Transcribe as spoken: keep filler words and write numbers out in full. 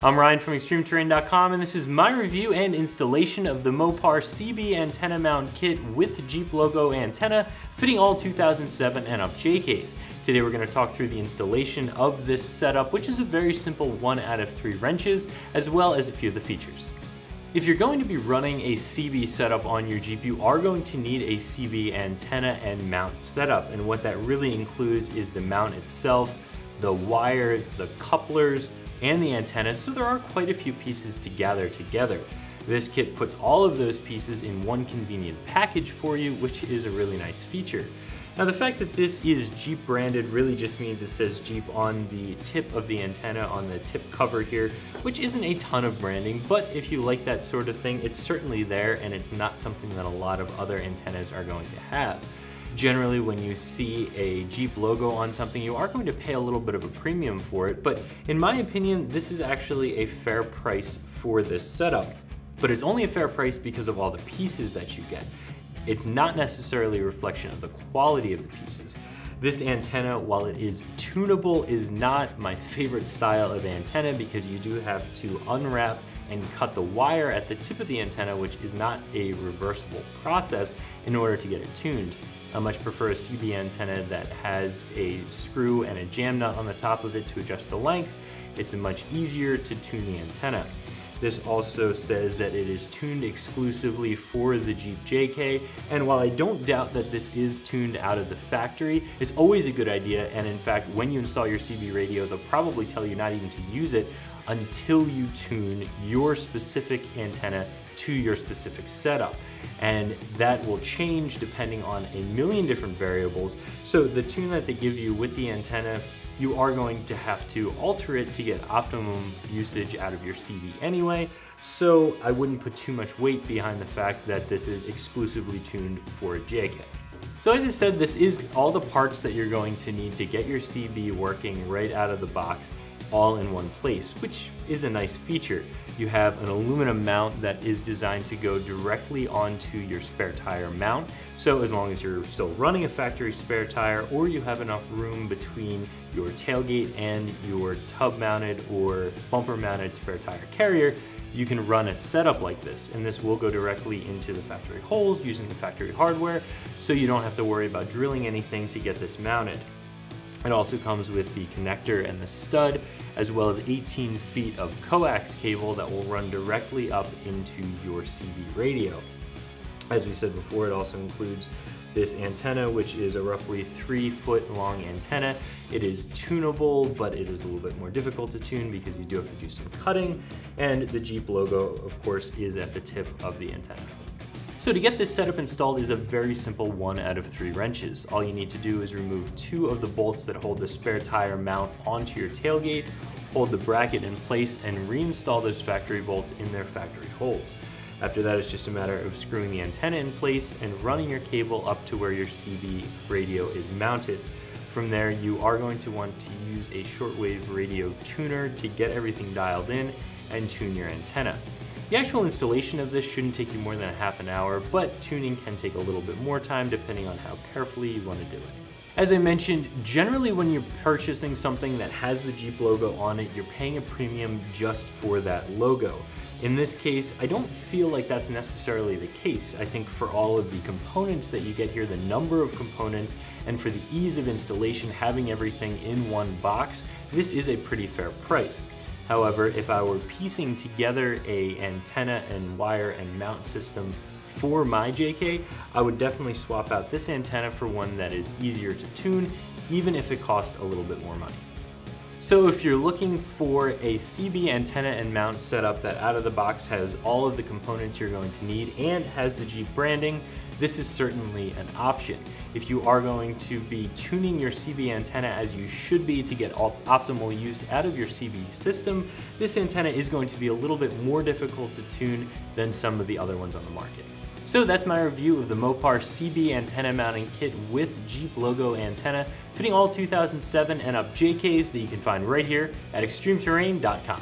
I'm Ryan from extreme terrain dot com, and this is my review and installation of the Mopar C B antenna mount kit with Jeep logo antenna, fitting all two thousand seven and up J Ks. Today we're going to talk through the installation of this setup, which is a very simple one out of three wrenches, as well as a few of the features. If you're going to be running a C B setup on your Jeep, you are going to need a C B antenna and mount setup, and what that really includes is the mount itself, the wire, the couplers, and the antenna, so there are quite a few pieces to gather together. This kit puts all of those pieces in one convenient package for you, which is a really nice feature. Now, the fact that this is Jeep branded really just means it says Jeep on the tip of the antenna, on the tip cover here, which isn't a ton of branding, but if you like that sort of thing, it's certainly there, and it's not something that a lot of other antennas are going to have. Generally, when you see a Jeep logo on something, you are going to pay a little bit of a premium for it, but in my opinion, this is actually a fair price for this setup. But it's only a fair price because of all the pieces that you get. It's not necessarily a reflection of the quality of the pieces. This antenna, while it is tunable, is not my favorite style of antenna because you do have to unwrap and cut the wire at the tip of the antenna, which is not a reversible process, in order to get it tuned. I much prefer a C B antenna that has a screw and a jam nut on the top of it to adjust the length. It's much easier to tune the antenna. This also says that it is tuned exclusively for the Jeep J K, and while I don't doubt that this is tuned out of the factory, it's always a good idea, and in fact, when you install your C B radio, they'll probably tell you not even to use it until you tune your specific antenna to your specific setup. And that will change depending on a million different variables. So the tune that they give you with the antenna, you are going to have to alter it to get optimum usage out of your C B anyway. So I wouldn't put too much weight behind the fact that this is exclusively tuned for a J K. So as I said, this is all the parts that you're going to need to get your C B working right out of the box, all in one place, which is a nice feature. You have an aluminum mount that is designed to go directly onto your spare tire mount. So as long as you're still running a factory spare tire, or you have enough room between your tailgate and your tub mounted or bumper mounted spare tire carrier, you can run a setup like this, and this will go directly into the factory holes using the factory hardware, so you don't have to worry about drilling anything to get this mounted. It also comes with the connector and the stud, as well as eighteen feet of coax cable that will run directly up into your C B radio. As we said before, it also includes this antenna, which is a roughly three foot long antenna. It is tunable, but it is a little bit more difficult to tune because you do have to do some cutting, and the Jeep logo, of course, is at the tip of the antenna. So to get this setup installed is a very simple one out of three wrenches. All you need to do is remove two of the bolts that hold the spare tire mount onto your tailgate, hold the bracket in place, and reinstall those factory bolts in their factory holes. After that, it's just a matter of screwing the antenna in place and running your cable up to where your C B radio is mounted. From there, you are going to want to use a shortwave radio tuner to get everything dialed in and tune your antenna. The actual installation of this shouldn't take you more than a half an hour, but tuning can take a little bit more time depending on how carefully you want to do it. As I mentioned, generally when you're purchasing something that has the Jeep logo on it, you're paying a premium just for that logo. In this case, I don't feel like that's necessarily the case. I think for all of the components that you get here, the number of components, and for the ease of installation, having everything in one box, this is a pretty fair price. However, if I were piecing together a antenna and wire and mount system for my J K, I would definitely swap out this antenna for one that is easier to tune, even if it costs a little bit more money. So if you're looking for a C B antenna and mount setup that out of the box has all of the components you're going to need and has the Jeep branding, this is certainly an option. If you are going to be tuning your C B antenna as you should be to get op- optimal use out of your C B system, this antenna is going to be a little bit more difficult to tune than some of the other ones on the market. So that's my review of the Mopar C B antenna mounting kit with Jeep logo antenna, fitting all two thousand seven and up J Ks that you can find right here at extreme terrain dot com.